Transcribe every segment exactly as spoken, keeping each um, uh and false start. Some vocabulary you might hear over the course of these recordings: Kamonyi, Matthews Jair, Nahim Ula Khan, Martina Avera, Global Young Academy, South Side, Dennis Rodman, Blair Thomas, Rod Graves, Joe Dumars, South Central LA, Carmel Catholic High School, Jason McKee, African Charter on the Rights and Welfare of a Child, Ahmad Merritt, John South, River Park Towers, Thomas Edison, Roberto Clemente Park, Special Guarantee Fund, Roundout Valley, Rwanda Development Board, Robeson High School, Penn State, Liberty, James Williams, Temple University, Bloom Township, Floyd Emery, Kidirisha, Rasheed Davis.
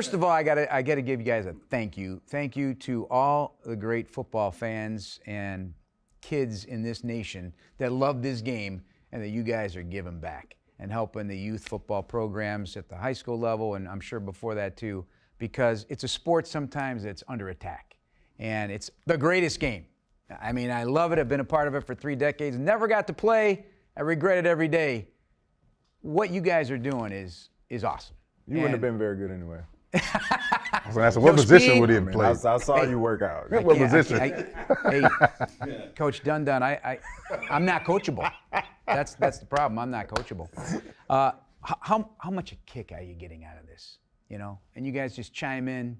First of all, I gotta I gotta give you guys a thank you. Thank you to all the great football fans and kids in this nation that love this game, and that you guys are giving back and helping the youth football programs at the high school level, and I'm sure before that too, because it's a sport sometimes that's under attack, and it's the greatest game. I mean, I love it. I've been a part of it for three decades. Never got to play. I regret it every day. What you guys are doing is is awesome. You and wouldn't have been very good anyway. So that's what Coach position Speed, would he have played? I, I saw hey, you work out. What position? I, I, hey, Coach Dun Dun, I, I, I'm not coachable. That's that's the problem. I'm not coachable. Uh, how how much a kick are you getting out of this? You know, and you guys just chime in.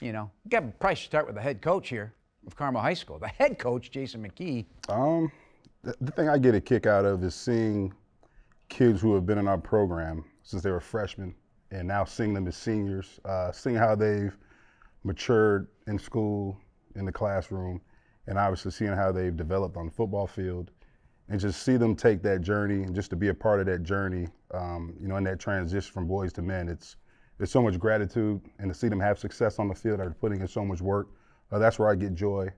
You know, you got to probably start with the head coach here of Carmel High School, the head coach Jason McKee. Um, the, the thing I get a kick out of is seeing kids who have been in our program since they were freshmen, and now seeing them as seniors, uh, seeing how they've matured in school, in the classroom, and obviously seeing how they've developed on the football field, and just see them take that journey, and just to be a part of that journey, um, you know, in that transition from boys to men, it's there's so much gratitude, and to see them have success on the field after putting in so much work, uh, that's where I get joy.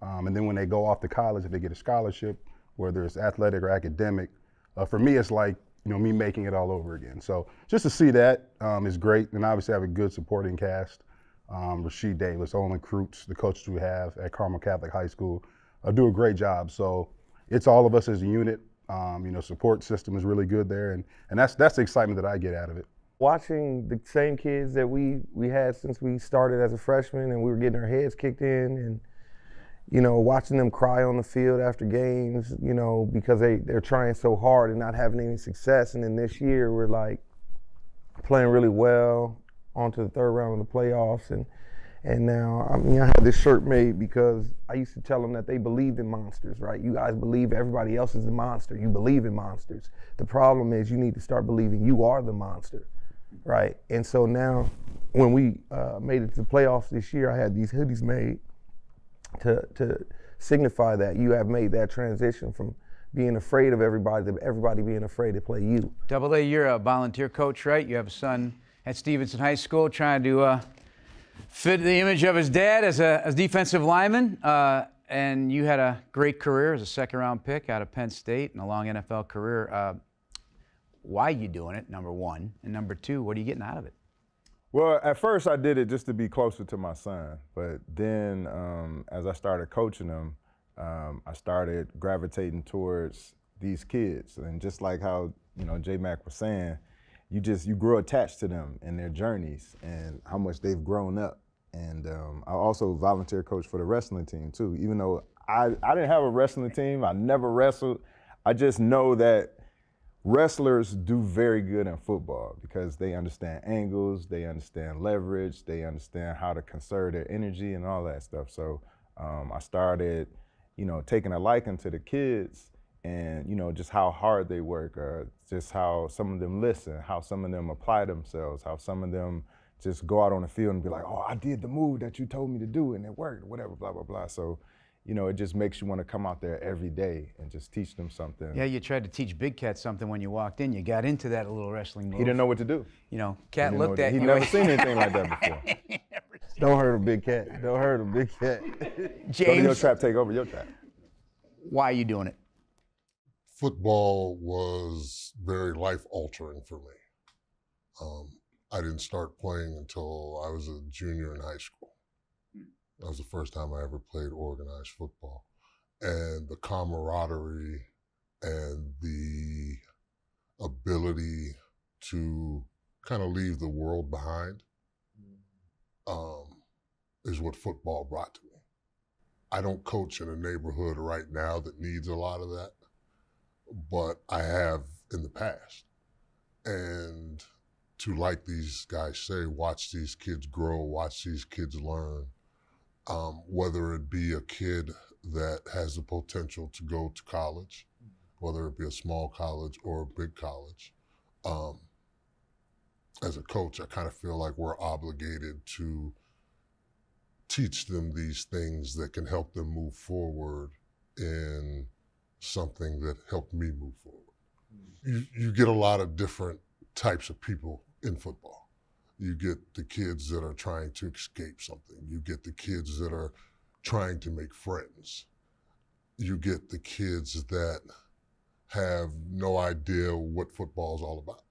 Um, and then when they go off to college, if they get a scholarship, whether it's athletic or academic, uh, for me it's like, you know, me making it all over again. So just to see that um, is great, and obviously I have a good supporting cast. Um, Rasheed Davis, Olin Kreutz, the coaches we have at Carmel Catholic High School, uh, do a great job. So it's all of us as a unit. Um, you know, support system is really good there, and and that's that's the excitement that I get out of it. Watching the same kids that we we had since we started as a freshman, and we were getting our heads kicked in, and you know, watching them cry on the field after games, you know, because they, they're trying so hard and not having any success. And then this year, we're like playing really well onto the third round of the playoffs. And and now, I mean, I had this shirt made because I used to tell them that they believed in monsters, right? You guys believe everybody else is the monster. You believe in monsters. The problem is you need to start believing you are the monster, right? And so now, when we uh, made it to the playoffs this year, I had these hoodies made to to signify that you have made that transition from being afraid of everybody to everybody being afraid to play you. Double A, you're a volunteer coach, right? You have a son at Stevenson High School trying to uh, fit the image of his dad as a as defensive lineman, uh, and you had a great career as a second-round pick out of Penn State and a long N F L career. Uh, why are you doing it, number one? And number two, what are you getting out of it? Well, at first I did it just to be closer to my son, but then um, as I started coaching him, um, I started gravitating towards these kids. And just like how, you know, J-Mac was saying, you just, you grow attached to them and their journeys and how much they've grown up. And um, I also volunteer coach for the wrestling team too, even though I, I didn't have a wrestling team, I never wrestled. I just know that wrestlers do very good in football because they understand angles, they understand leverage, they understand how to conserve their energy and all that stuff. So um, I started, you know, taking a liking to the kids and, you know, just how hard they work, or just how some of them listen, how some of them apply themselves, how some of them just go out on the field and be like, oh, I did the move that you told me to do and it worked, whatever, blah, blah, blah. So, you know, it just makes you want to come out there every day and just teach them something. Yeah, you tried to teach Big Cat something when you walked in. You got into that little wrestling move. He didn't know what to do. You know, Cat looked at you. He'd never seen anything like that before. Don't hurt him, Big Cat. Don't hurt him, Big Cat. James. Go to your trap, take over your trap. Why are you doing it? Football was very life-altering for me. Um, I didn't start playing until I was a junior in high school. That was the first time I ever played organized football. And the camaraderie and the ability to kind of leave the world behind um, is what football brought to me. I don't coach in a neighborhood right now that needs a lot of that, but I have in the past. And to, like these guys say, watch these kids grow, watch these kids learn. Um, whether it be a kid that has the potential to go to college, whether it be a small college or a big college. Um, as a coach, I kind of feel like we're obligated to teach them these things that can help them move forward in something that helped me move forward. You, you get a lot of different types of people in football. You get the kids that are trying to escape something. You get the kids that are trying to make friends. You get the kids that have no idea what football is all about.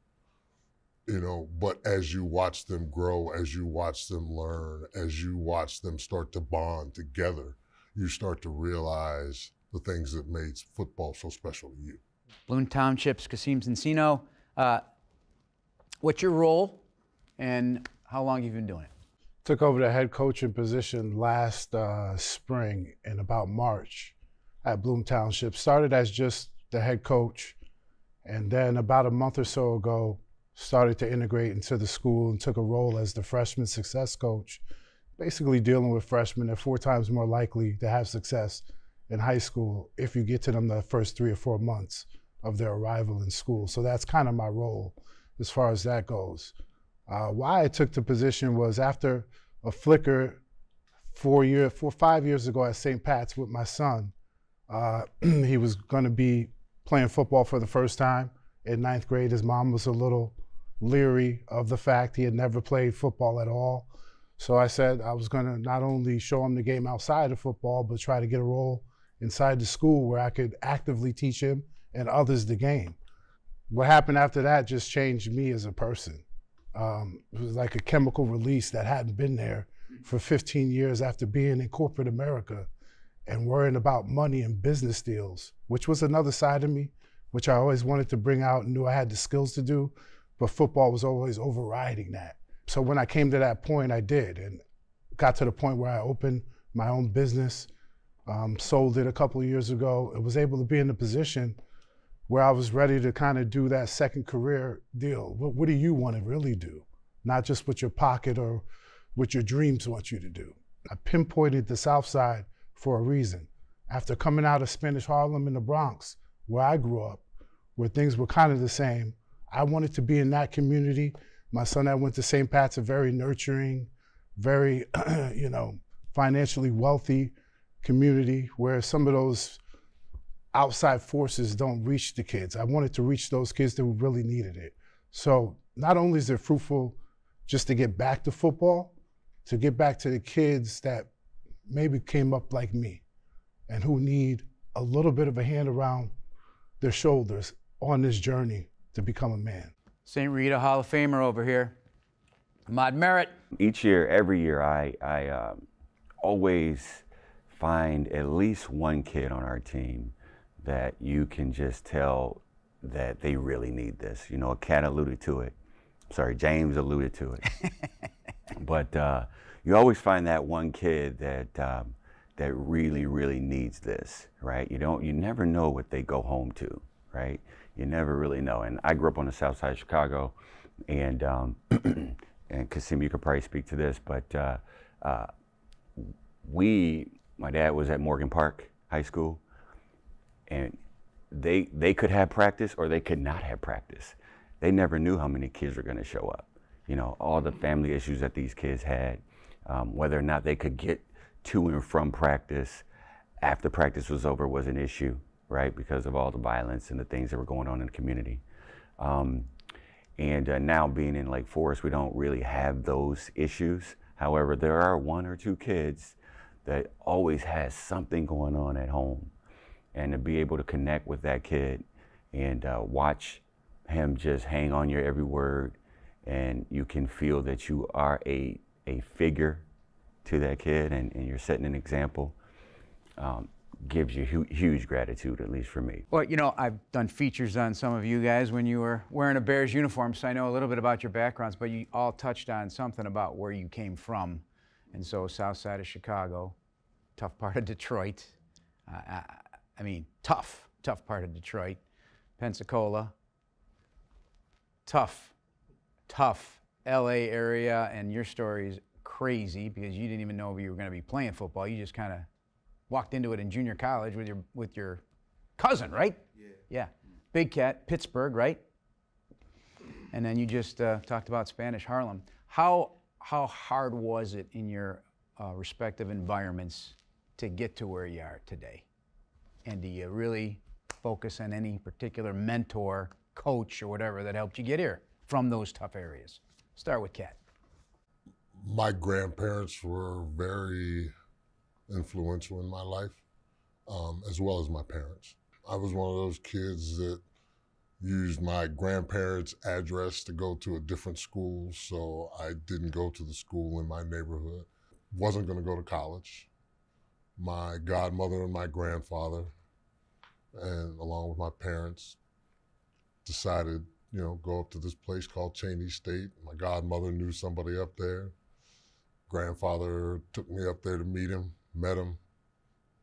You know, but as you watch them grow, as you watch them learn, as you watch them start to bond together, you start to realize the things that made football so special to you. Bloom Township's Kaseem Sinceno, uh, what's your role and how long have you been doing it? Took over the head coaching position last uh, spring in about March at Bloom Township. Started as just the head coach, and then about a month or so ago, started to integrate into the school and took a role as the freshman success coach, basically dealing with freshmen. They're four times more likely to have success in high school if you get to them the first three or four months of their arrival in school. So that's kind of my role as far as that goes. Uh, why I took the position was after a flicker four, year, four five years ago at Saint Pat's with my son. Uh, he was gonna be playing football for the first time in ninth grade. His mom was a little leery of the fact he had never played football at all. So I said I was gonna not only show him the game outside of football, but try to get a role inside the school where I could actively teach him and others the game. What happened after that just changed me as a person. Um, it was like a chemical release that hadn't been there for fifteen years after being in corporate America and worrying about money and business deals, which was another side of me, which I always wanted to bring out and knew I had the skills to do, but football was always overriding that. So when I came to that point, I did, and got to the point where I opened my own business, um, sold it a couple of years ago, and was able to be in a position where I was ready to kind of do that second career deal. What, what do you want to really do? Not just what your pocket or what your dreams want you to do. I pinpointed the South Side for a reason. After coming out of Spanish Harlem in the Bronx, where I grew up, where things were kind of the same, I wanted to be in that community. My son that went to Saint Pat's, a very nurturing, very, you know, financially wealthy community where some of those outside forces don't reach the kids. I wanted to reach those kids that really needed it. So not only is it fruitful just to get back to football, to get back to the kids that maybe came up like me and who need a little bit of a hand around their shoulders on this journey to become a man. Saint Rita Hall of Famer over here, Ahmad Merritt. Each year, every year, I, I um, always find at least one kid on our team that you can just tell that they really need this. You know, Cat alluded to it. Sorry, James alluded to it. But uh, you always find that one kid that um, that really, really needs this, right? You don't, you never know what they go home to, right? You never really know. And I grew up on the South Side of Chicago, and um, and Kasim, you could probably speak to this, but uh, uh, we, my dad was at Morgan Park High School, and they they could have practice or they could not have practice. They never knew how many kids were going to show up. You know, all the family issues that these kids had, um, whether or not they could get to and from practice after practice was over was an issue, right? Because of all the violence and the things that were going on in the community. Um, and uh, now being in Lake Forest, we don't really have those issues. However, there are one or two kids that always has something going on at home. And to be able to connect with that kid and uh, watch him just hang on your every word, and you can feel that you are a, a figure to that kid, and, and you're setting an example, um, gives you hu huge gratitude, at least for me. Well, you know, I've done features on some of you guys when you were wearing a Bears uniform, so I know a little bit about your backgrounds, but you all touched on something about where you came from. And so South Side of Chicago, tough part of Detroit. Uh, I, I mean, tough, tough part of Detroit. Pensacola, tough, tough L A area, and your story is crazy because you didn't even know if you were gonna be playing football. You just kind of walked into it in junior college with your with your cousin, right? Yeah. Yeah. Big Cat, Pittsburgh, right? And then you just uh, talked about Spanish Harlem. How, how hard was it in your uh, respective environments to get to where you are today? And do you really focus on any particular mentor, coach, or whatever that helped you get here from those tough areas? Start with Kat. my grandparents were very influential in my life, um, as well as my parents. I was one of those kids that used my grandparents' address to go to a different school, so I didn't go to the school in my neighborhood. Wasn't gonna go to college. My godmother and my grandfather, and along with my parents, decided, you know, go up to this place called Cheney State. My godmother knew somebody up there. Grandfather took me up there to meet him, met him.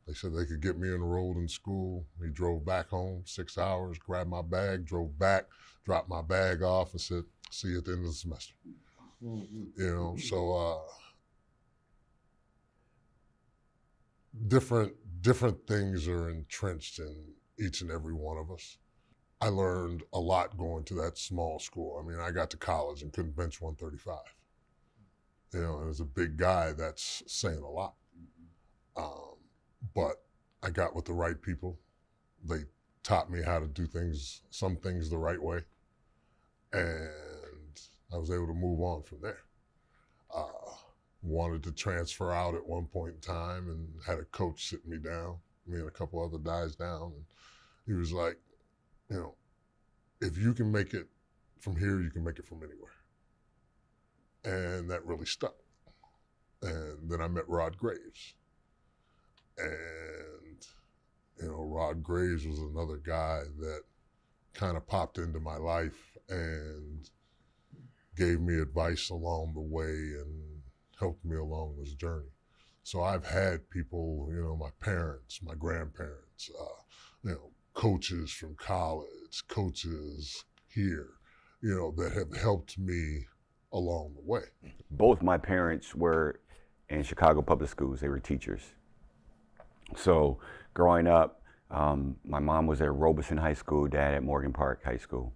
They said they could get me enrolled in school. He drove back home, six hours, grabbed my bag, drove back, dropped my bag off, and said, see you at the end of the semester. You know, so uh, different, different things are entrenched in each and every one of us. I learned a lot going to that small school. I mean, I got to college and couldn't bench one thirty-five. You know, and as a big guy, that's saying a lot. Um, but I got with the right people. They taught me how to do things, some things the right way. And I was able to move on from there. Uh, wanted to transfer out at one point in time and had a coach sit me down, me and a couple other guys down. And he was like, you know, if you can make it from here, you can make it from anywhere. And that really stuck. And then I met Rod Graves. And, you know, Rod Graves was another guy that kind of popped into my life and gave me advice along the way and helped me along this journey. So I've had people, you know, my parents, my grandparents, uh, you know, coaches from college, coaches here, you know, that have helped me along the way. Both my parents were in Chicago public schools. They were teachers. So growing up, um, my mom was at Robeson High School, dad at Morgan Park High School.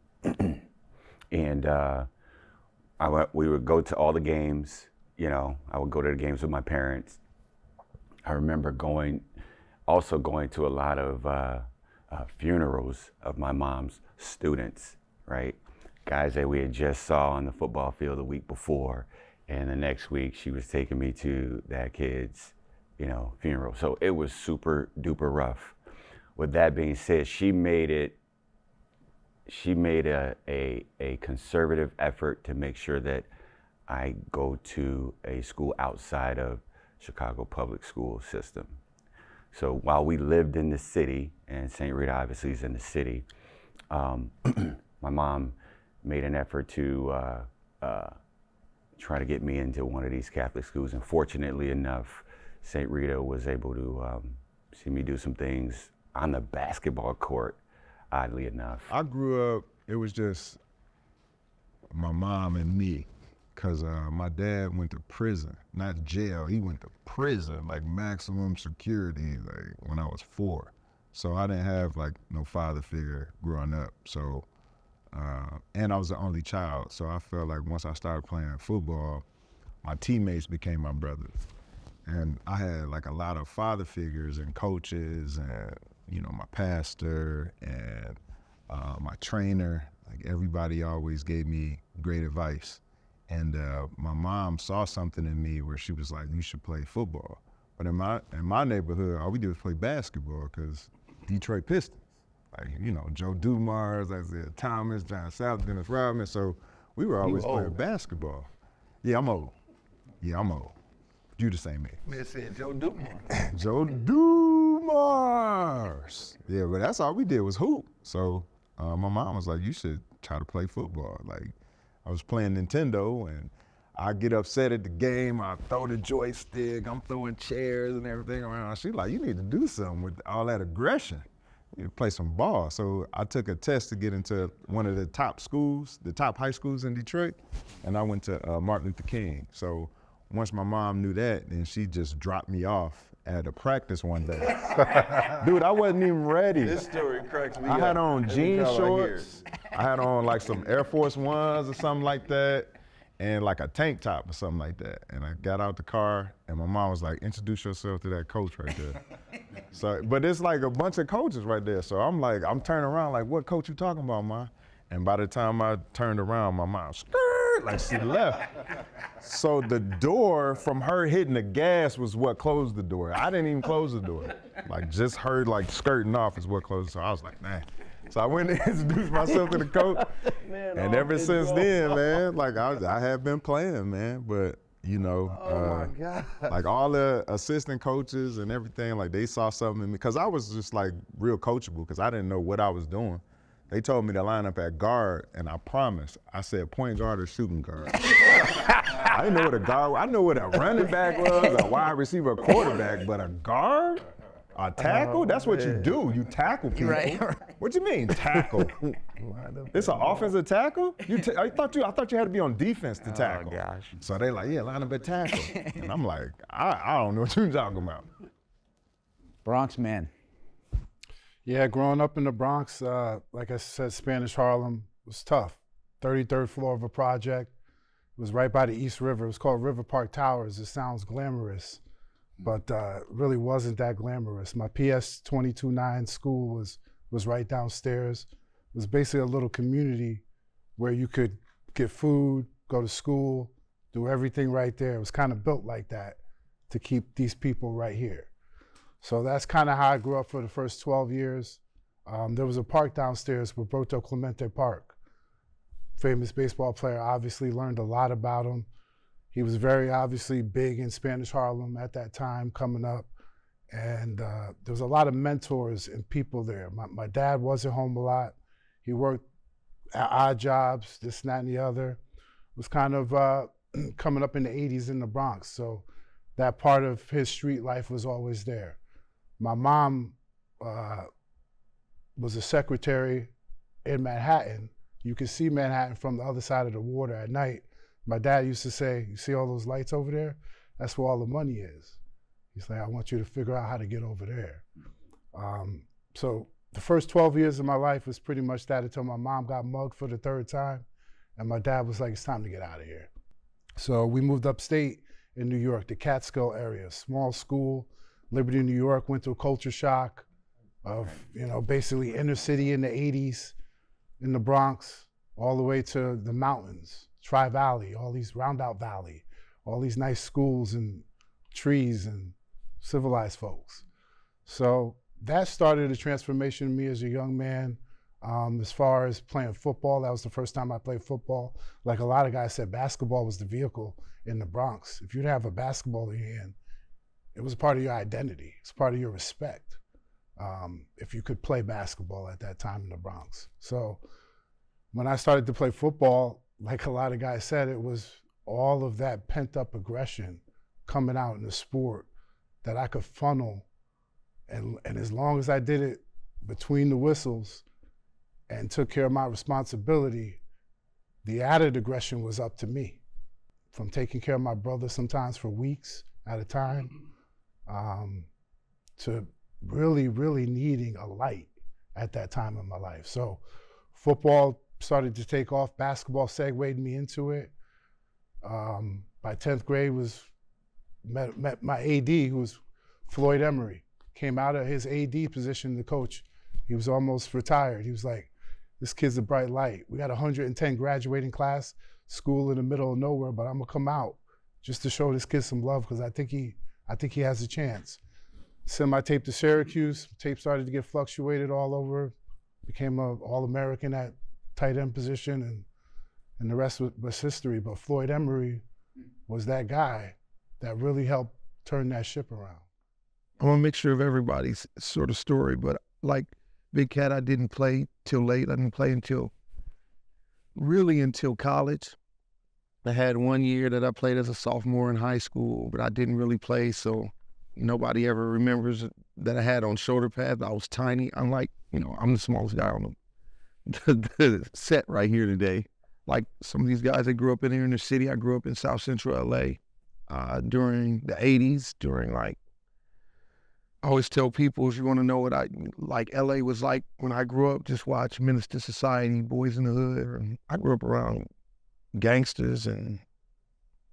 And uh, I went, we would go to all the games, you know, I would go to the games with my parents. I remember going, also going to a lot of uh, Uh, funerals of my mom's students, right? Guys that we had just saw on the football field the week before, and the next week she was taking me to that kid's, you know, funeral. So it was super duper rough. With that being said, she made it, she made a, a, a conservative effort to make sure that I go to a school outside of Chicago public school system. So while we lived in the city, and Saint Rita obviously is in the city, um, my mom made an effort to uh, uh, try to get me into one of these Catholic schools. And fortunately enough, Saint Rita was able to um, see me do some things on the basketball court, oddly enough. I grew up, it was just my mom and me, because uh, my dad went to prison, not jail. He went to prison, like maximum security, like when I was four. So I didn't have like no father figure growing up. So, uh, and I was the only child. So I felt like once I started playing football, my teammates became my brothers. And I had like a lot of father figures and coaches and, you know, my pastor and uh, my trainer. Like everybody always gave me great advice. And uh, my mom saw something in me where she was like, you should play football. But in my in my neighborhood, all we did was play basketball because Detroit Pistons. Like, you know, Joe Dumars, Isaiah Thomas, John South, Dennis Rodman. So we were always you playing old. basketball. Yeah, I'm old. Yeah, I'm old. You the same age. Man said Joe Dumars. Joe Dumars. Yeah, but that's all we did was hoop. So uh, my mom was like, you should try to play football. Like. I was playing Nintendo and I get upset at the game, I throw the joystick, I'm throwing chairs and everything around. She's like, you need to do something with all that aggression. You need to play some ball. So I took a test to get into one of the top schools, the top high schools in Detroit, and I went to uh, Martin Luther King. So once my mom knew that, then she just dropped me off at a practice one day. Dude, I wasn't even ready. This story cracks me I up. I had on jean shorts. I had on like some Air Force Ones or something like that, and like a tank top or something like that. And I got out the car, and my mom was like, introduce yourself to that coach right there. So, but it's like a bunch of coaches right there. So I'm like, I'm turning around like, what coach you talking about, Ma? And by the time I turned around, my mom, skirt, hurt like she left. So the door from her hitting the gas was what closed the door. I didn't even close the door. Like just her like skirting off is what closed. So I was like, man. So I went and introduced myself to the coach. Man, and ever since go. then, man, like I, was, I have been playing, man. But you know, oh uh, my God. like all the assistant coaches and everything, like they saw something in me. Cause I was just like real coachable because I didn't know what I was doing. They told me to line up at guard, and I promised. I said point guard or shooting guard. I didn't know what a guard was. I know what a running back was, a wide receiver, a quarterback, but a guard? A tackle? Oh, That's man. what you do. You tackle people. Right, right. What do you mean tackle? It's an offensive tackle? You t I thought you I thought you had to be on defense to tackle. Oh, gosh. So they like, yeah, line up at tackle. And I'm like, I, I don't know what you're talking about. Bronx man. Yeah, growing up in the Bronx, uh, like I said, Spanish Harlem was tough. thirty-third floor of a project. It was right by the East River. It was called River Park Towers. It sounds glamorous, but uh, really wasn't that glamorous. My P S two twenty-nine school was, was right downstairs. It was basically a little community where you could get food, go to school, do everything right there. It was kind of built like that to keep these people right here. So that's kind of how I grew up for the first twelve years. Um, there was a park downstairs, Roberto Clemente Park. Famous baseball player, obviously learned a lot about him. He was very obviously big in Spanish Harlem at that time coming up. And uh, there was a lot of mentors and people there. My, my dad wasn't home a lot. He worked at odd jobs, this, and that, and the other. It was kind of uh, coming up in the eighties in the Bronx. So that part of his street life was always there. My mom uh, was a secretary in Manhattan. You could see Manhattan from the other side of the water at night. My dad used to say, you see all those lights over there? That's where all the money is. He's like, I want you to figure out how to get over there. Um, so the first twelve years of my life was pretty much that until my mom got mugged for the third time. And my dad was like, it's time to get out of here. So we moved upstate in New York, the Catskill area, small school. Liberty, New York, went through a culture shock of, you know, basically inner city in the eighties, in the Bronx, all the way to the mountains, Tri-Valley, all these Roundout Valley, all these nice schools and trees and civilized folks. So that started a transformation in me as a young man. Um, as far as playing football, that was the first time I played football. Like a lot of guys said, basketball was the vehicle in the Bronx. If you didn't have a basketball in your hand, it was part of your identity. It's part of your respect. Um, if you could play basketball at that time in the Bronx. So when I started to play football, like a lot of guys said, it was all of that pent up aggression coming out in the sport that I could funnel. And, and as long as I did it between the whistles and took care of my responsibility, the added aggression was up to me. From taking care of my brother sometimes for weeks at a time, Um, to really, really needing a light at that time in my life. So football started to take off, basketball segued me into it. Um, by tenth grade, was met, met my A D, who was Floyd Emery. Came out of his A D position, the coach. He was almost retired. He was like, this kid's a bright light. We got one hundred ten graduating class, school in the middle of nowhere, but I'm gonna come out just to show this kid some love because I think he, I think he has a chance. Send my tape to Syracuse. Tape started to get fluctuated all over. Became an All-American at tight end position, and, and the rest was history. But Floyd Emery was that guy that really helped turn that ship around. I want to make sure of everybody's sort of story, but like Big Cat, I didn't play till late. I didn't play until, really until college. I had one year that I played as a sophomore in high school, but I didn't really play, so nobody ever remembers that I had on shoulder pads. I was tiny. I'm like, you know, I'm the smallest guy on the, the set right here today. Like some of these guys that grew up in the inner city, I grew up in South Central L A uh, during the eighties, during like, I always tell people, if you want to know what I, like L A was like when I grew up, just watch Minister Society, Boys in the Hood. I grew up around gangsters and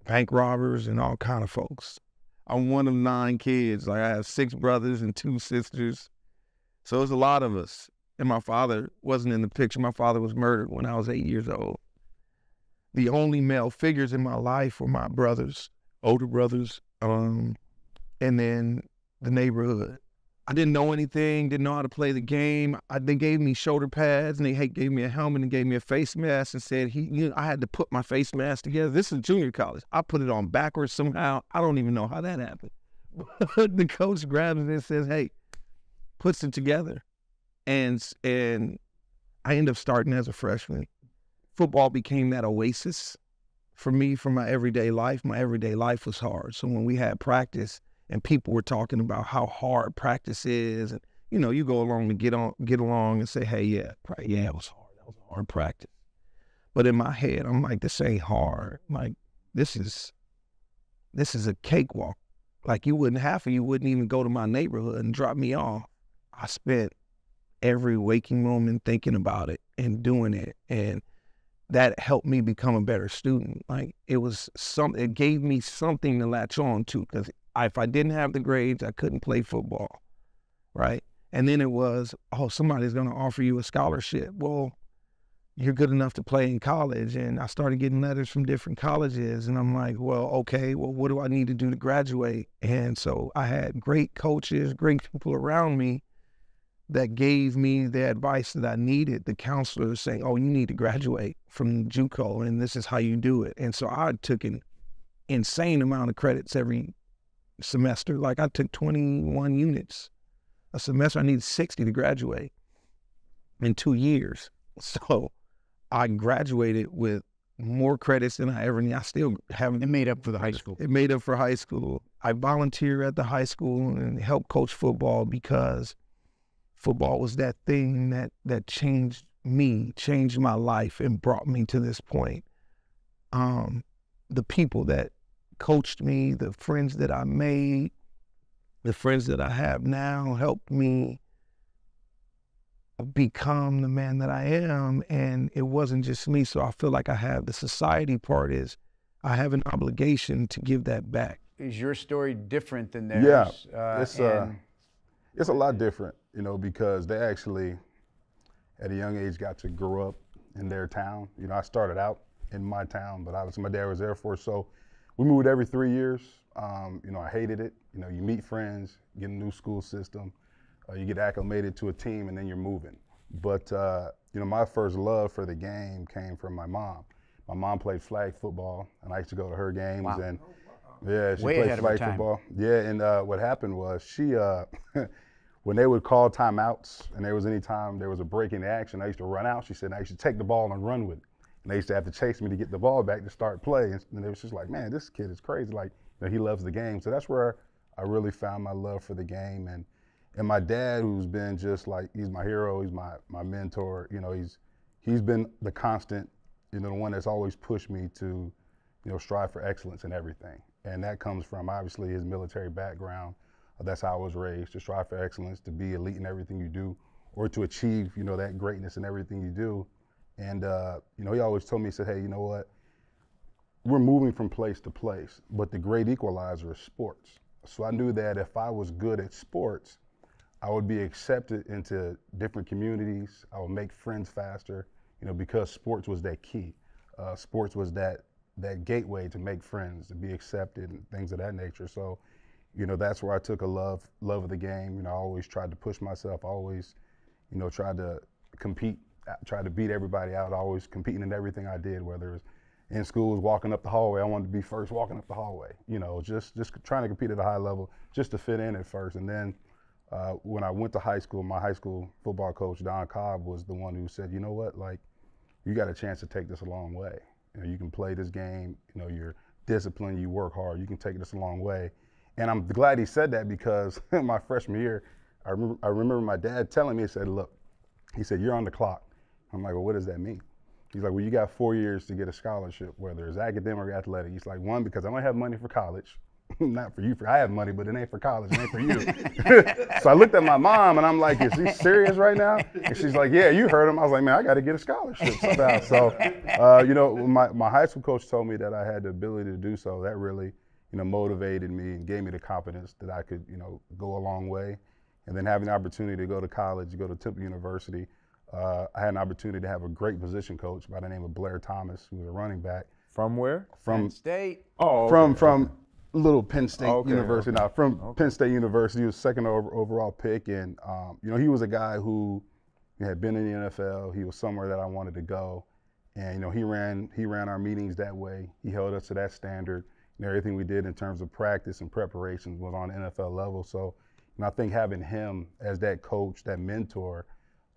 bank robbers and all kind of folks. I'm one of nine kids. Like I have six brothers and two sisters. So there's a lot of us. And my father wasn't in the picture. My father was murdered when I was eight years old. the only male figures in my life were my brothers, older brothers, um, and then the neighborhood. I didn't know anything, didn't know how to play the game. I, they gave me shoulder pads, and they gave me a helmet and gave me a face mask and said, he, you know, I had to put my face mask together. This is junior college. I put it on backwards somehow. I don't even know how that happened. But the coach grabs it and says, hey, puts it together. And, and I end up starting as a freshman. Football became that oasis for me, for my everyday life. My everyday life was hard. So when we had practice, and people were talking about how hard practice is, and you know, you go along and get on, get along and say, "Hey, yeah, yeah, it was hard. That was a hard practice." But in my head, I'm like, "This ain't hard. Like, this is, this is a cakewalk. Like, you wouldn't half of you wouldn't even go to my neighborhood and drop me off." I spent every waking moment thinking about it and doing it, and that helped me become a better student. Like, it was something. It gave me something to latch on to, because if I didn't have the grades, I couldn't play football, right? And then it was, oh, somebody's going to offer you a scholarship. Well, you're good enough to play in college. And I started getting letters from different colleges, and I'm like, well, okay, well, what do I need to do to graduate? And so I had great coaches, great people around me that gave me the advice that I needed. The counselors saying, oh, you need to graduate from JUCO, and this is how you do it. And so I took an insane amount of credits every semester. Like, I took twenty-one units a semester. I needed sixty to graduate in two years. So I graduated with more credits than I ever need. I still haven't. It made up for the high school. It made up for high school. I volunteer at the high school and help coach football, because football was that thing that, that changed me, changed my life, and brought me to this point. Um, the people that coached me, the friends that I made, the friends that I have now, helped me become the man that I am. And it wasn't just me, so I feel like I have the society part is I have an obligation to give that back. Is your story different than theirs? Yeah, uh, it's, uh, it's a lot different, you know, because they actually, at a young age, got to grow up in their town. You know, I started out in my town, but obviously my dad was Air Force, so we moved every three years. Um, you know, I hated it. You know, you meet friends, get a new school system, uh, you get acclimated to a team, and then you're moving. But, uh, you know, my first love for the game came from my mom. My mom played flag football, and I used to go to her games. Wow. And yeah, she Way played ahead flag of her time. Football. Yeah, and uh, what happened was she, uh, when they would call timeouts, and there was any time there was a break in the action, I used to run out. She said, I used to take the ball and run with it. And they used to have to chase me to get the ball back to start play. And it was just like, man, this kid is crazy. Like, you know, he loves the game. So that's where I really found my love for the game. And and my dad, who's been just like, he's my hero, he's my, my mentor. You know, he's he's been the constant, you know, the one that's always pushed me to, you know, strive for excellence in everything. And that comes from, obviously, his military background. That's how I was raised, to strive for excellence, to be elite in everything you do, or to achieve, you know, that greatness in everything you do. And, uh, you know, he always told me, he said, hey, you know what? We're moving from place to place, but the great equalizer is sports. So I knew that if I was good at sports, I would be accepted into different communities. I would make friends faster, you know, because sports was that key. Uh, sports was that, that gateway to make friends, to be accepted and things of that nature. So, you know, that's where I took a love, love of the game. You know, I always tried to push myself, I always, you know, tried to compete. I tried to beat everybody out, always competing in everything I did, whether it was in schools, walking up the hallway. I wanted to be first walking up the hallway, you know, just just trying to compete at a high level, just to fit in at first. And then uh, when I went to high school, my high school football coach, Don Cobb, was the one who said, you know what, like, you got a chance to take this a long way. You know, you can play this game, you know, you're disciplined, you work hard, you can take this a long way. And I'm glad he said that, because my freshman year, I remember, I remember my dad telling me, he said, look, he said, you're on the clock. I'm like, well, what does that mean? He's like, well, you got four years to get a scholarship, whether it's academic or athletic. He's like, one, because I don't have money for college. Not for you. For I have money, but it ain't for college. It ain't for you. So I looked at my mom, and I'm like, is he serious right now? And she's like, yeah, you heard him. I was like, man, I got to get a scholarship somehow. So, uh, you know, my, my high school coach told me that I had the ability to do so. That really, you know, motivated me and gave me the confidence that I could, you know, go a long way. And then having the opportunity to go to college, go to Temple University, Uh, I had an opportunity to have a great position coach by the name of Blair Thomas, who was a running back. From where? From Penn State. Oh, from okay. from little Penn State okay, University. Okay. Now, from okay. Penn State University, he was second over, overall pick, and um, you know, he was a guy who had been in the N F L. He was somewhere that I wanted to go, and you know, he ran he ran our meetings that way. He held us to that standard, and everything we did in terms of practice and preparation was on N F L level. So, and I think having him as that coach, that mentor,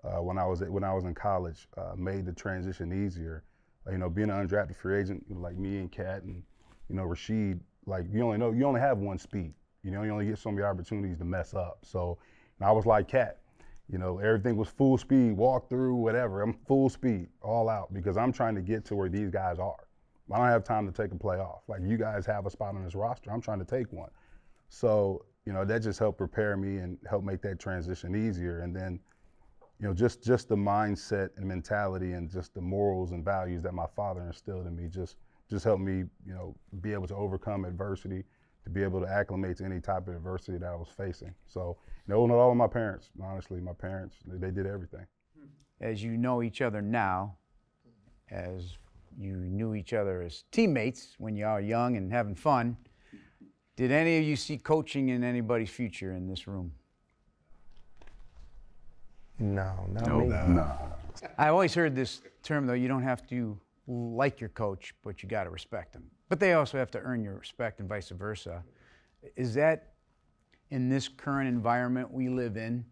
uh, when I was when I was in college, uh, made the transition easier. You know, being an undrafted free agent like me and Kat and, you know, Rasheed, like you only know, you only have one speed. You know, you only get so many opportunities to mess up. So, and I was like Kat, you know, everything was full speed, walk through, whatever. I'm full speed, all out, because I'm trying to get to where these guys are. I don't have time to take a playoff. Like, you guys have a spot on this roster. I'm trying to take one. So, you know, that just helped prepare me and help make that transition easier. And then, you know, just just the mindset and mentality and just the morals and values that my father instilled in me just just helped me, you know, be able to overcome adversity, to be able to acclimate to any type of adversity that I was facing. So, you know, not all of my parents, honestly, my parents, they, they did everything. As you know each other now, as you knew each other as teammates when you are young and having fun, did any of you see coaching in anybody's future in this room? No, not no, me. No. no. I always heard this term, though, you don't have to like your coach, but you got to respect them. But they also have to earn your respect and vice versa. Is that, in this current environment we live in,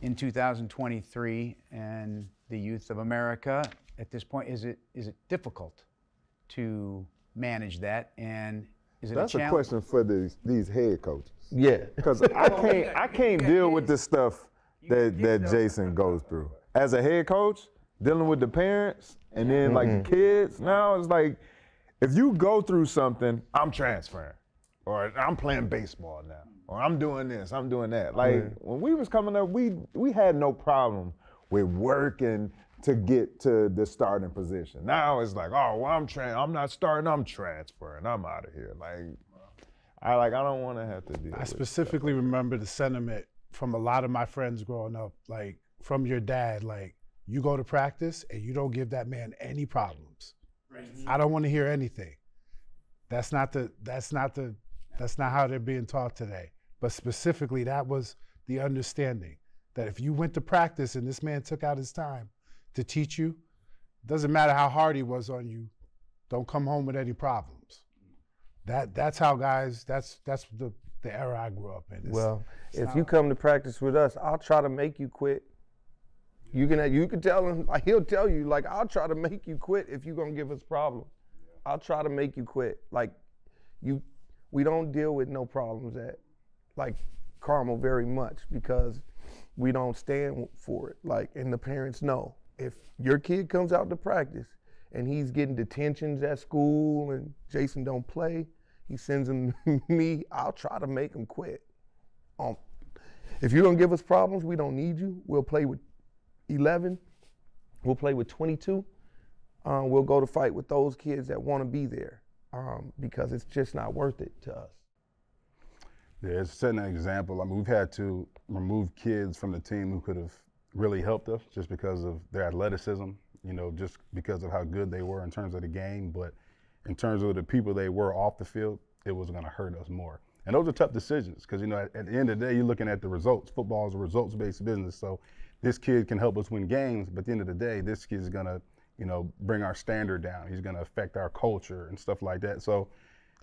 in two thousand twenty-three, and the youth of America at this point, is it is it difficult to manage that? And is it That's a, a question for these, these head coaches. Yeah. Because I can't, I can't deal with this stuff that that Jason goes through. As a head coach, dealing with the parents, and then mm-hmm. like the kids, now it's like, if you go through something, I'm transferring, or I'm playing baseball now, or I'm doing this, I'm doing that. Like, mm-hmm. when we was coming up, we we had no problem with working to get to the starting position. Now it's like, oh, well, I'm trans, I'm not starting, I'm transferring, I'm out of here. Like, I like I don't want to have to do that. I specifically remember the sentiment from a lot of my friends growing up, like from your dad, like, you go to practice and you don't give that man any problems. Right. I don't want to hear anything. That's not the, that's not the, that's not how they're being taught today. But specifically, that was the understanding, that if you went to practice and this man took out his time to teach you, doesn't matter how hard he was on you, don't come home with any problems. That, that's how guys, that's, that's the, the era I grew up in. It's, well, it's if you come to practice with us, I'll try to make you quit. Yeah. You can you can tell him, like, he'll tell you, like, I'll try to make you quit if you're gonna give us problems. Yeah. I'll try to make you quit. Like, you, we don't deal with no problems at, like, Carmel very much, because we don't stand for it. Like, and the parents know, if your kid comes out to practice and he's getting detentions at school and Jason don't play, he sends him me, I'll try to make him quit. Um, if you don't give us problems, we don't need you. We'll play with eleven, we'll play with twenty-two. Uh, we'll go to fight with those kids that want to be there, um, because it's just not worth it to us. Yeah, it's setting an example. I mean, we've had to remove kids from the team who could have really helped us just because of their athleticism, you know, just because of how good they were in terms of the game. But in terms of the people they were off the field, it was going to hurt us more. And those are tough decisions, because, you know, at, at the end of the day, you're looking at the results. Football is a results-based business, so this kid can help us win games, but at the end of the day, this kid is going to, you know, bring our standard down. He's going to affect our culture and stuff like that. So,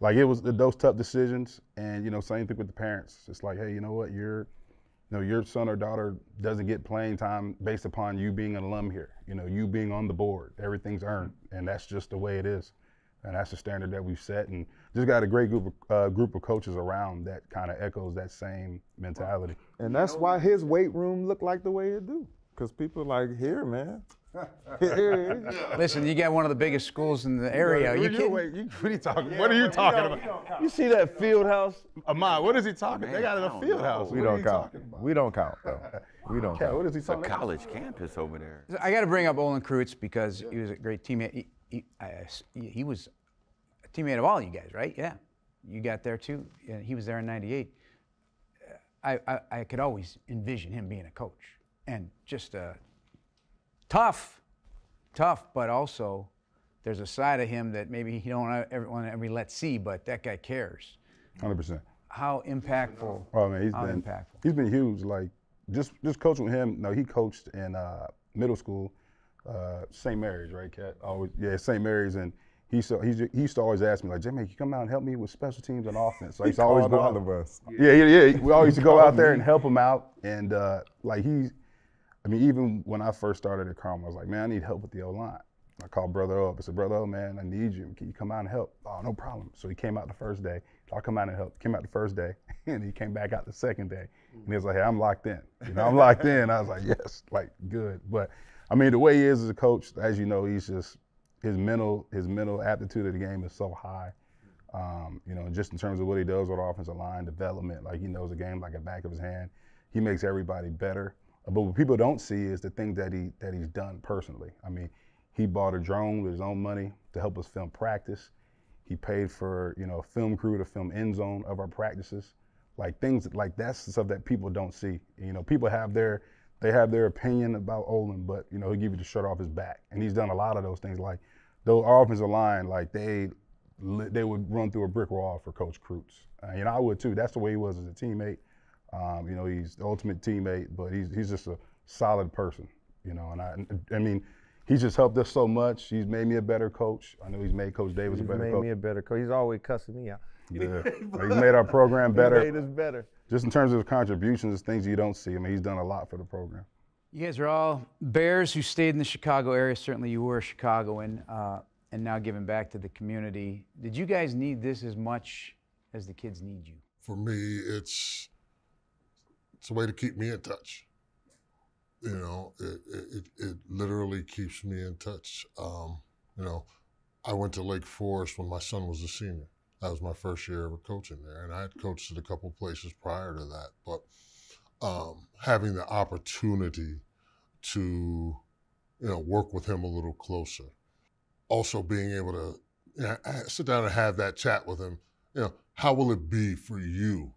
like, it was those tough decisions, and, you know, same thing with the parents. It's like, hey, you know what, you're, you know, your son or daughter doesn't get playing time based upon you being an alum here, you know, you being on the board. Everything's earned, and that's just the way it is. And that's the standard that we've set, and just got a great group of, uh, group of coaches around that kind of echoes that same mentality. And that's why his weight room looked like the way it do, because people like, here, man. Here, here. Listen, you got one of the biggest schools in the area. You, you, wait, you what are you talking? Yeah, what are you talking about? You see that field house? Ahmad, what is he talking? Man, they got a field house. We don't count. We don't count though. We don't count. What is he talking about? A college campus over there. I got to bring up Olin Kreutz, because he was a great teammate. He, He, I, he was a teammate of all you guys, right? Yeah, you got there too. Yeah, he was there in ninety-eight. I, I, I could always envision him being a coach, and just a tough, tough, but also there's a side of him that maybe he don't want to ever let see, but that guy cares. one hundred percent. How impactful? Oh man, he's how been impactful. He's been huge. Like just just coaching him. No, he coached in uh, middle school, uh, Saint Mary's, right, Cat? Always, yeah, Saint Mary's, and he so he he used to always ask me like, J-Mac, you come out and help me with special teams and offense. So he used to always go out of us. Yeah, yeah, yeah. We always used to go out there and help him out, and uh, like he's. I mean, even when I first started at Carmel, I was like, man, I need help with the O line. I called Brother up. I said, Brother, oh man, I need you. Can you come out and help? Oh, no problem. So he came out the first day. I'll come out and help. Came out the first day, and he came back out the second day. And he was like, hey, I'm locked in. You know, I'm locked in. I was like, yes, like, good. But, I mean, the way he is as a coach, as you know, he's just, his mental his mental aptitude of the game is so high. Um, you know, just in terms of what he does with offensive line development, like he knows the game like a back of his hand. He makes everybody better. But what people don't see is the things that he that he's done personally. I mean, he bought a drone with his own money to help us film practice. He paid for, you know, a film crew to film end zone of our practices. Like things that, like that's the stuff that people don't see. You know, people have their they have their opinion about Olin, but you know, he'll give you the shirt off his back. And he's done a lot of those things. Like those offensive line, like they they would run through a brick wall for Coach Kreutz. Uh, you know, I would too. That's the way he was as a teammate. Um, you know, he's the ultimate teammate, but he's he's just a solid person, you know. And I, I mean, he's just helped us so much. He's made me a better coach. I know he's made Coach Davis he's a better made coach. Made me a better coach. He's always cussing me out. Yeah, like, he's made our program better. He made us better. Just in terms of his contributions, things you don't see. I mean, he's done a lot for the program. You guys are all Bears who stayed in the Chicago area. Certainly, you were a Chicagoan, uh, and now giving back to the community. Did you guys need this as much as the kids need you? For me, it's. It's a way to keep me in touch. You know, it it, it literally keeps me in touch. Um, you know, I went to Lake Forest when my son was a senior. That was my first year ever coaching there, and I had coached at a couple places prior to that. But um, having the opportunity to, you know, work with him a little closer, also being able to you know, sit down and have that chat with him. You know, how will it be for you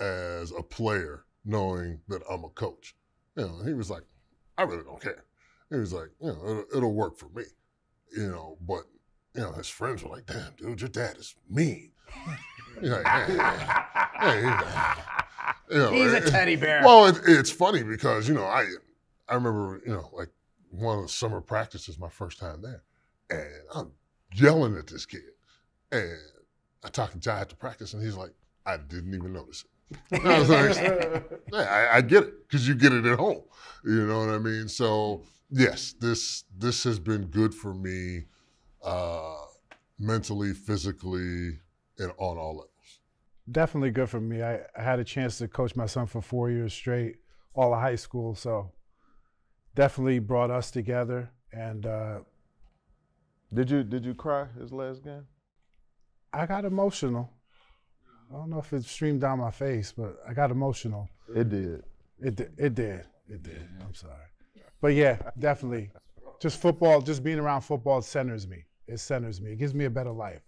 as a player? Knowing that I'm a coach. You know, he was like, I really don't care. He was like, you know, it'll, it'll work for me. You know, but, you know, his friends were like, damn, dude, your dad is mean. He's like, hey, hey, hey, hey. You know, he's it, a teddy bear. It, well, it, it's funny because, you know, I I remember, you know, like one of the summer practices, my first time there, and I'm yelling at this kid. And I talked to Jai after practice, and he's like, I didn't even notice it. I was like, yeah, I, I get it, because you get it at home. You know what I mean? So, yes, this this has been good for me uh, mentally, physically, and on all levels. Definitely good for me. I, I had a chance to coach my son for four years straight, all of high school, so definitely brought us together. And uh, did you did you cry his last game? I got emotional. I don't know if it streamed down my face, but I got emotional. It did. It did. It did. It did. I'm sorry. But yeah, definitely. Just football, just being around football centers me. It centers me. It gives me a better life.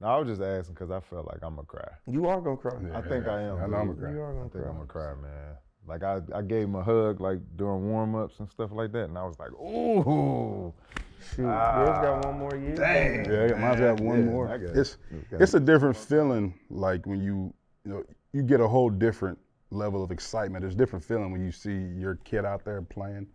No, I was just asking because I felt like I'm going to cry. You are going to cry. Yeah, I think I am. I know I'm going to cry. You are gonna I think cry. I'm going to cry, man. Like, I, I gave him a hug, like, during warm-ups and stuff like that, and I was like, ooh. Shoot, ah, yours got one more year. Dang. Yeah, mine's got one yeah, more. I got it. It's okay. It's a different feeling, like when you you know you get a whole different level of excitement. There's a different feeling when you see your kid out there playing.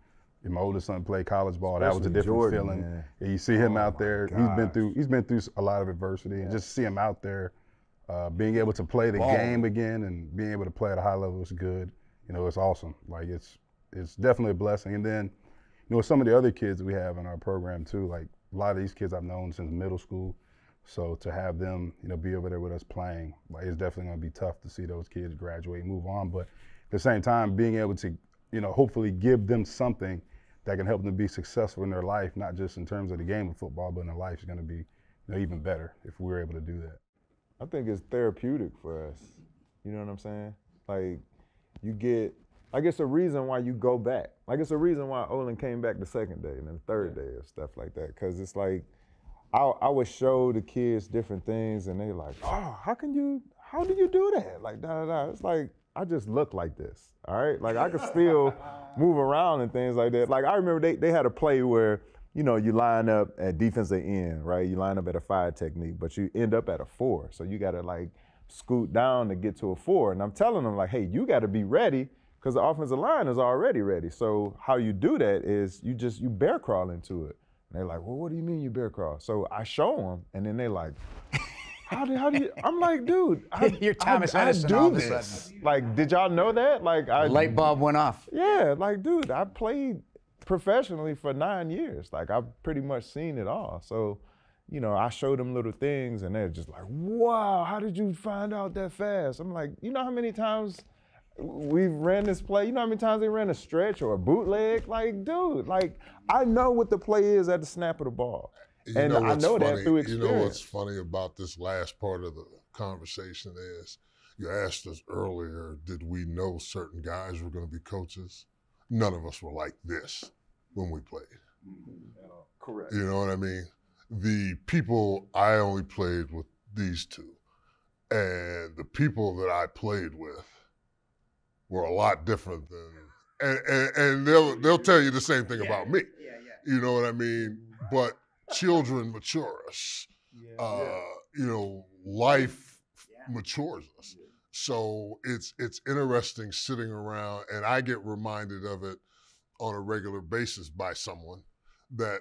And my oldest son played college ball. Especially that was a different Jordan, feeling. Yeah. And you see him oh out there. Gosh. He's been through he's been through a lot of adversity, yeah. and just to see him out there, uh, being able to play the ball. game again and being able to play at a high level is good. You know, it's awesome. Like it's it's definitely a blessing. And then. You know, some of the other kids we have in our program too, like a lot of these kids I've known since middle school. So to have them, you know, be over there with us playing, like it's definitely going to be tough to see those kids graduate and move on. But at the same time, being able to, you know, hopefully give them something that can help them be successful in their life, not just in terms of the game of football, but in their life is going to be, you know, even better if we're able to do that. I think it's therapeutic for us. You know what I'm saying? Like you get. Like it's a reason why you go back. Like it's a reason why Olin came back the second day and then the third day or stuff like that. Cause it's like, I, I would show the kids different things and they like, oh, how can you, how do you do that? Like, da da da. It's like, I just look like this, all right? Like, I could still move around and things like that. Like, I remember they, they had a play where, you know, you line up at defensive end, right? You line up at a five technique, but you end up at a four. So you got to, like, scoot down to get to a four. And I'm telling them, like, hey, you got to be ready because the offensive line is already ready. So how you do that is you just, you bear crawl into it. And they're like, well, what do you mean you bear crawl? So I show them, and then they like, how do, how do you, I'm like, dude, I, You're Thomas I, I Edison do all this. Of a sudden. Like, did y'all know that? Like, I, light bulb went off. Yeah, like, dude, I played professionally for nine years. Like, I've pretty much seen it all. So, you know, I show them little things, and they're just like, wow, how did you find out that fast? I'm like, you know how many times we ran this play? You know how many times they ran a stretch or a bootleg? Like, dude, like, I know what the play is at the snap of the ball. You and know I know funny, that through experience. You know what's funny about this last part of the conversation is, you asked us earlier, did we know certain guys were going to be coaches? None of us were like this when we played. Uh, correct. You know what I mean? The people, I only played with these two. And the people that I played with were a lot different than, and, and, and they'll, they'll tell you the same thing yeah. about me. Yeah, yeah. You know what I mean? But children mature us. Yeah. Uh, you know, life yeah. matures us. Yeah. So it's it's interesting sitting around, and I get reminded of it on a regular basis by someone that,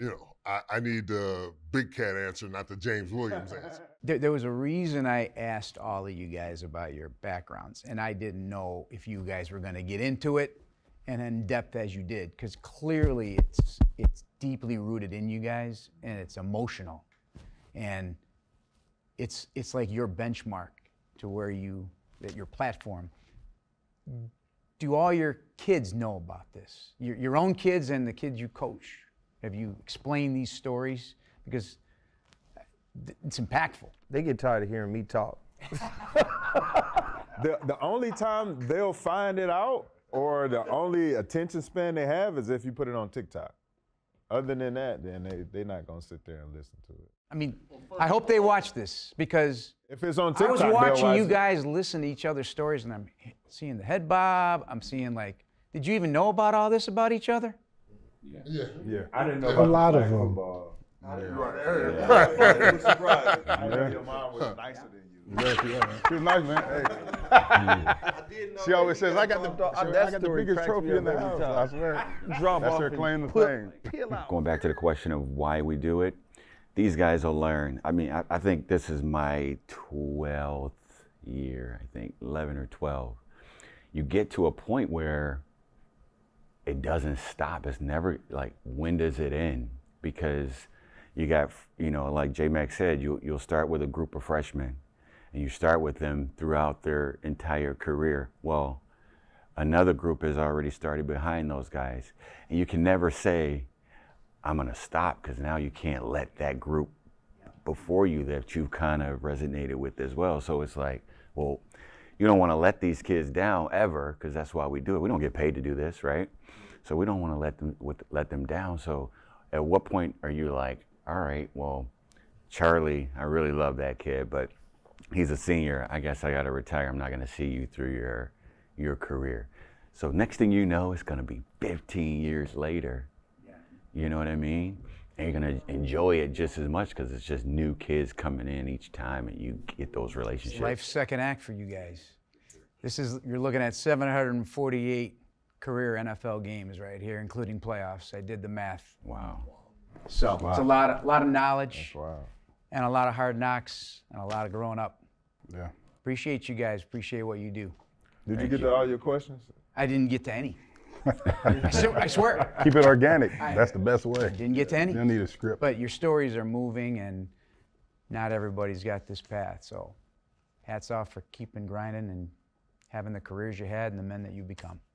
you know, I, I need the Big Cat answer, not the James Williams answer. There, there was a reason I asked all of you guys about your backgrounds, and I didn't know if you guys were going to get into it and in depth as you did, because clearly it's it's deeply rooted in you guys, and it's emotional, and it's it's like your benchmark to where you, that your platform. Do all your kids know about this? Your, your own kids and the kids you coach. Have you explained these stories? Because it's impactful. They get tired of hearing me talk. the, the only time they'll find it out, or the only attention span they have, is if you put it on TikTok. Other than that, then they, they're not gonna sit there and listen to it. I mean, I hope they watch this, because if it's on TikTok, I was watching watch you guys it. listen to each other's stories, and I'm seeing the head bob, I'm seeing like, did you even know about all this about each other? Yeah. Yeah. yeah. I didn't know about a lot of them. Football. I didn't know about that. It was surprising. I didn't your mom was nicer than you. She was nice, man. Hey. Yeah. I did know she always says, I got, the, I, I got the biggest trophy in the house, I swear. Drop That's off her claim to fame. Going back to the question of why we do it, these guys will learn. I mean, I, I think this is my twelfth year, I think, eleven or twelve. You get to a point where it doesn't stop. It's never like, when does it end? Because you got, you know, like J-Mac said, you, you'll start with a group of freshmen, and you start with them throughout their entire career. Well, another group has already started behind those guys. And you can never say, I'm gonna stop, because now you can't let that group before you that you've kind of resonated with as well. So it's like, well, you don't wanna let these kids down ever, because that's why we do it. We don't get paid to do this, right? So we don't wanna let them, let them down. So at what point are you like, all right, well, Charlie, I really love that kid, but he's a senior, I guess I gotta retire. I'm not gonna see you through your, your career. So next thing you know, it's gonna be fifteen years later. You know what I mean? And you're gonna enjoy it just as much, because it's just new kids coming in each time, and you get those relationships. Life's second act for you guys. This is, you're looking at seven hundred forty-eight career N F L games right here, including playoffs. I did the math. Wow. So wow. it's a lot of, lot of knowledge. That's wow. And a lot of hard knocks, and a lot of growing up. Yeah. Appreciate you guys, appreciate what you do. Did Thank you get you. to all your questions? I didn't get to any. I, swear, I swear. Keep it organic. I, That's the best way. I didn't get to any. You don't need a script. But your stories are moving, and not everybody's got this path. So hats off for keeping grinding and having the careers you had and the men that you become.